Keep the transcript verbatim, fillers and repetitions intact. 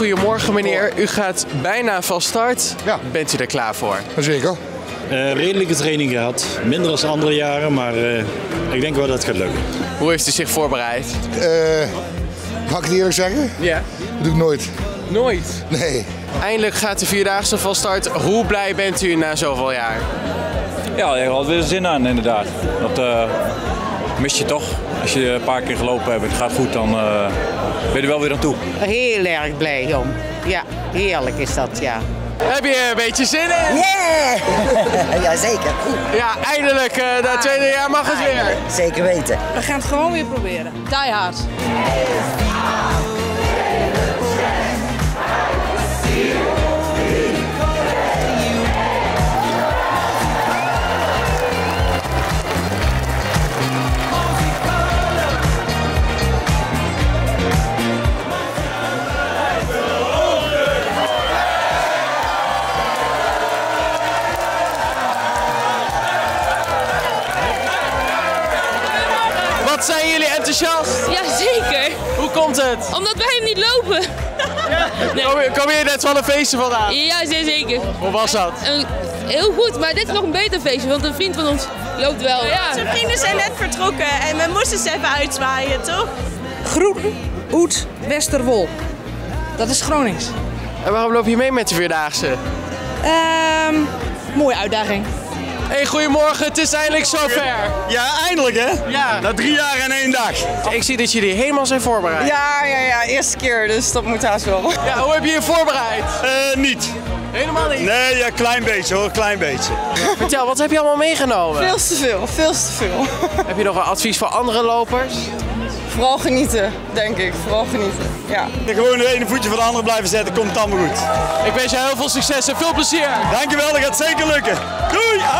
Goedemorgen meneer, u gaat bijna van start. Ja. Bent u er klaar voor? Zeker. Uh, redelijke training gehad, minder dan andere jaren, maar uh, ik denk wel dat het gaat lukken. Hoe heeft u zich voorbereid? Uh, mag ik het eerlijk zeggen? Ja. Dat doe ik nooit. Nooit? Nee. Eindelijk gaat de Vierdaagse van start. Hoe blij bent u na zoveel jaar? Ja, ik heb altijd weer zin aan inderdaad. Dat uh, mis je toch. Als je een paar keer gelopen hebt en het gaat goed, dan uh, ben je er wel weer aan toe. Heel erg blij om. Ja, heerlijk is dat, ja. Heb je een beetje zin in? Yeah! Jazeker. Ja, eindelijk, uh, na het tweede jaar mag het weer. Zeker weten. We gaan het gewoon weer proberen. Die hard. Zijn jullie enthousiast? Jazeker. Hoe komt het? Omdat wij hem niet lopen. Ja. Nee. Kom, je, kom je net van een feestje vandaan? Ja, zeker. Hoe was dat? Een, heel goed, maar dit is nog een beter feestje, want een vriend van ons loopt wel. Ja. Zijn vrienden zijn net vertrokken en we moesten ze even uitzwaaien, toch? Groen, Oet, Westerwol. Dat is Gronings. En waarom loop je mee met de Vierdaagse? Um, mooie uitdaging. Hey, goedemorgen, het is eindelijk zover. Ja, eindelijk hè? Ja. Na drie jaar en één dag. Ik zie dat jullie helemaal zijn voorbereid. Ja, ja, ja. Eerste keer, dus dat moet haast wel. Ja, hoe heb je je voorbereid? Uh, niet. Helemaal niet? Nee, ja, klein beetje hoor, klein beetje. Vertel, wat heb je allemaal meegenomen? Veel te veel, veel te veel. Heb je nog een advies voor andere lopers? Vooral genieten, denk ik. Vooral genieten, ja. En gewoon de ene voetje van de andere blijven zetten, komt het allemaal goed. Ik wens je heel veel succes en veel plezier. Dankjewel, dat gaat zeker lukken. Doei!